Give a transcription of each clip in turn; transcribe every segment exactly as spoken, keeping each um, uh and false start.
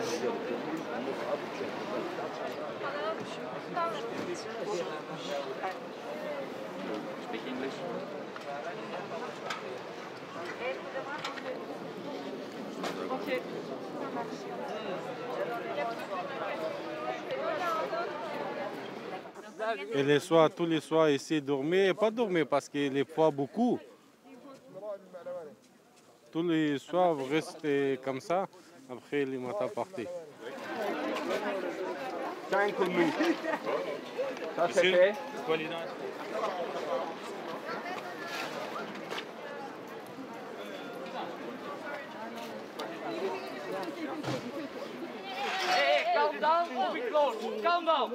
Speak English. Okay. Et les soirs, tous les soirs, essayer de dormir et pas dormir parce qu'il pleut beaucoup. Tous les soirs, vous restez comme ça, après les matins partez. Ça c'est fait. Calm down.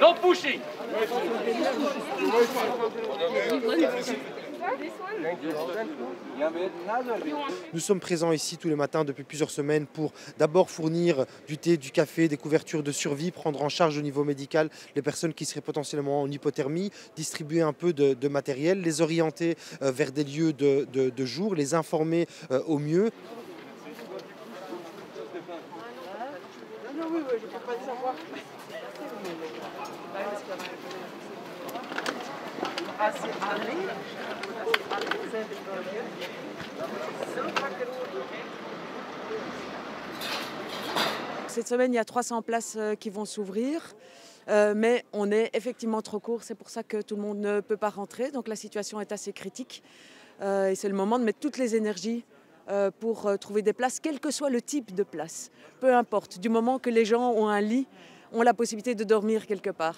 No pushing. Nous sommes présents ici tous les matins depuis plusieurs semaines pour d'abord fournir du thé, du café, des couvertures de survie, prendre en charge au niveau médical les personnes qui seraient potentiellement en hypothermie, distribuer un peu de, de matériel, les orienter euh, vers des lieux de, de, de jour, les informer euh, au mieux. Cette semaine, il y a trois cents places qui vont s'ouvrir, euh, mais on est effectivement trop court. C'est pour ça que tout le monde ne peut pas rentrer. Donc la situation est assez critique euh, et c'est le moment de mettre toutes les énergies euh, pour euh, trouver des places, quel que soit le type de place. Peu importe, du moment que les gens ont un lit, ont la possibilité de dormir quelque part.